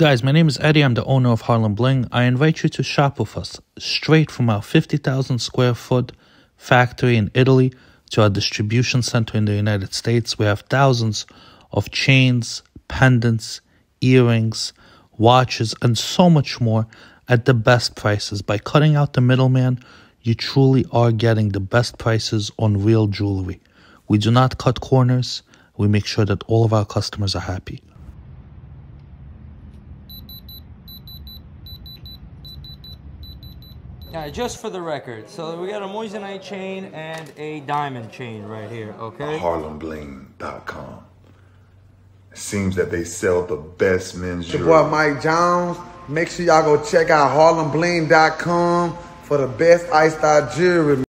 Guys, my name is Eddie. I'm the owner of Harlem Bling. I invite you to shop with us straight from our 50,000 square foot factory in Italy to our distribution center in the United States. We have thousands of chains, pendants, earrings, watches, and so much more at the best prices. By cutting out the middleman, you truly are getting the best prices on real jewelry. We do not cut corners. We make sure that all of our customers are happy. All right, just for the record, so we got a moissanite chain and a diamond chain right here, okay? HarlemBling.com. It seems that they sell the best men's jewelry. Your boy Mike Jones. Make sure y'all go check out HarlemBling.com for the best ice-style jewelry.